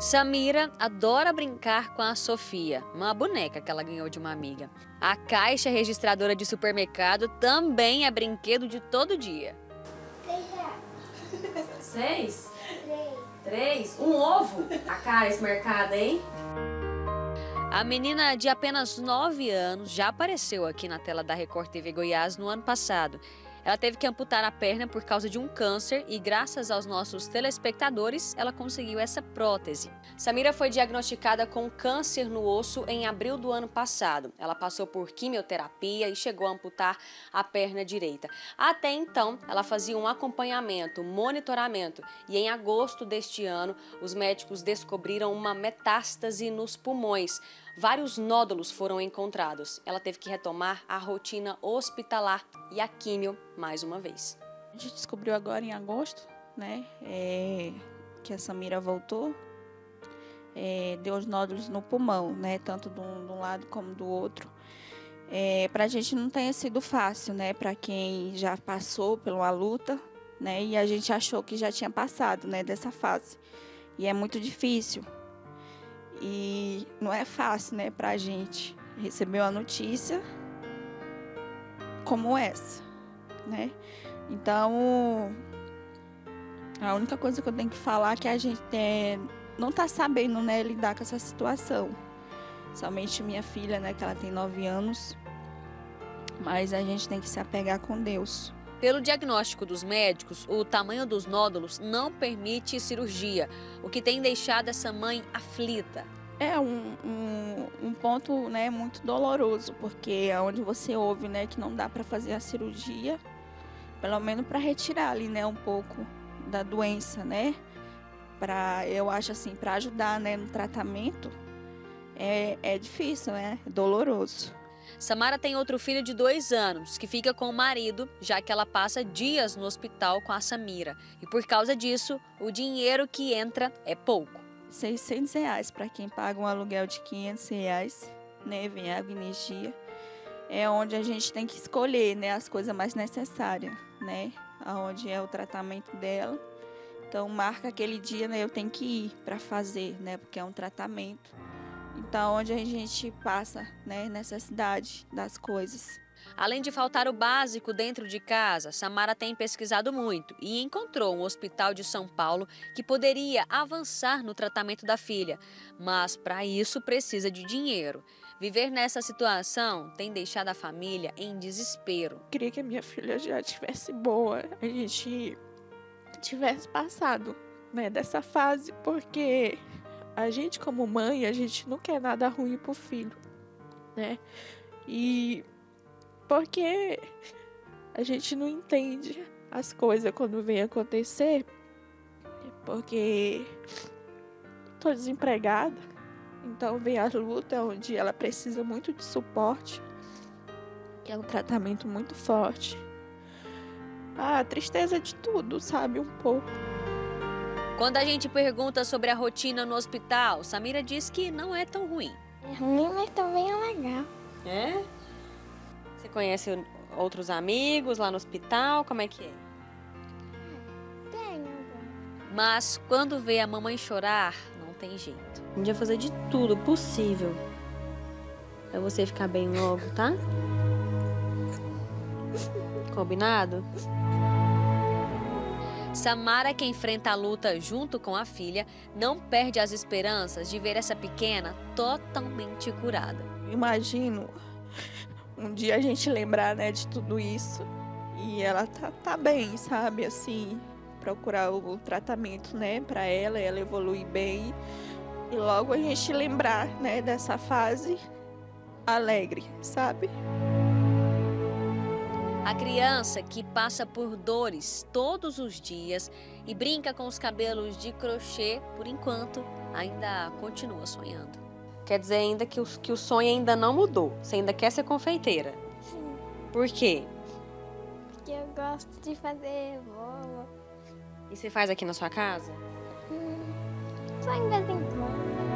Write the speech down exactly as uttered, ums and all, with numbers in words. Samira adora brincar com a Sofia, uma boneca que ela ganhou de uma amiga. A caixa registradora de supermercado também é brinquedo de todo dia. Seis? Seis? Três. Três? Um ovo? A cara, esse mercado, hein? A menina de apenas nove anos já apareceu aqui na tela da Record T V Goiás no ano passado. Ela teve que amputar a perna por causa de um câncer e, graças aos nossos telespectadores, ela conseguiu essa prótese. Samira foi diagnosticada com câncer no osso em abril do ano passado. Ela passou por quimioterapia e chegou a amputar a perna direita. Até então, ela fazia um acompanhamento, monitoramento, e em agosto deste ano, os médicos descobriram uma metástase nos pulmões. Vários nódulos foram encontrados. Ela teve que retomar a rotina hospitalar e a químio mais uma vez. A gente descobriu agora em agosto, né, é, que a Samira voltou, é, deu os nódulos no pulmão, né, tanto de um, de um lado como do outro. É, para a gente não tenha sido fácil, né, para quem já passou por uma luta, né, e a gente achou que já tinha passado, né, dessa fase. E é muito difícil. E não é fácil, né, pra gente receber uma notícia como essa, né? Então, a única coisa que eu tenho que falar é que a gente é, não tá sabendo, né, lidar com essa situação. Somente minha filha, né, que ela tem nove anos, mas a gente tem que se apegar com Deus. Pelo diagnóstico dos médicos, o tamanho dos nódulos não permite cirurgia, o que tem deixado essa mãe aflita. É um, um, um ponto, né, muito doloroso, porque é onde você ouve, né, que não dá para fazer a cirurgia, pelo menos para retirar ali, né, um pouco da doença, né? Pra, eu acho assim, para ajudar, né, no tratamento, é, é difícil, né? É doloroso. Samira tem outro filho de dois anos, que fica com o marido, já que ela passa dias no hospital com a Samira. E por causa disso, o dinheiro que entra é pouco. seiscentos reais para quem paga um aluguel de quinhentos reais, né, vem água e energia. É onde a gente tem que escolher, né, as coisas mais necessárias, né, aonde é o tratamento dela. Então marca aquele dia, né, eu tenho que ir para fazer, né, porque é um tratamento. Então, onde a gente passa, né, necessidade das coisas. Além de faltar o básico dentro de casa, Samira tem pesquisado muito e encontrou um hospital de São Paulo que poderia avançar no tratamento da filha. Mas, para isso, precisa de dinheiro. Viver nessa situação tem deixado a família em desespero. Queria que a minha filha já estivesse boa, a gente tivesse passado, né, dessa fase, porque... A gente, como mãe, a gente não quer nada ruim pro filho, né? E porque a gente não entende as coisas quando vem acontecer, porque tô desempregada, então vem a luta onde ela precisa muito de suporte, que é um tratamento muito forte. Ah, a tristeza de tudo, sabe, um pouco. Quando a gente pergunta sobre a rotina no hospital, Samira diz que não é tão ruim. É ruim, mas também é legal. É? Você conhece outros amigos lá no hospital? Como é que é? Tenho. Mas quando vê a mamãe chorar, não tem jeito. A gente vai fazer de tudo possível pra você ficar bem logo, tá? Combinado? Samira, que enfrenta a luta junto com a filha, não perde as esperanças de ver essa pequena totalmente curada. Imagino um dia a gente lembrar, né, de tudo isso e ela tá, tá bem, sabe, assim, procurar o tratamento, né, para ela, ela evoluir bem e logo a gente lembrar, né, dessa fase alegre, sabe? A criança que passa por dores todos os dias e brinca com os cabelos de crochê, por enquanto, ainda continua sonhando. Quer dizer ainda que o, que o sonho ainda não mudou. Você ainda quer ser confeiteira? Sim. Por quê? Porque eu gosto de fazer bolo. E você faz aqui na sua casa? Hum, só em vez em quando.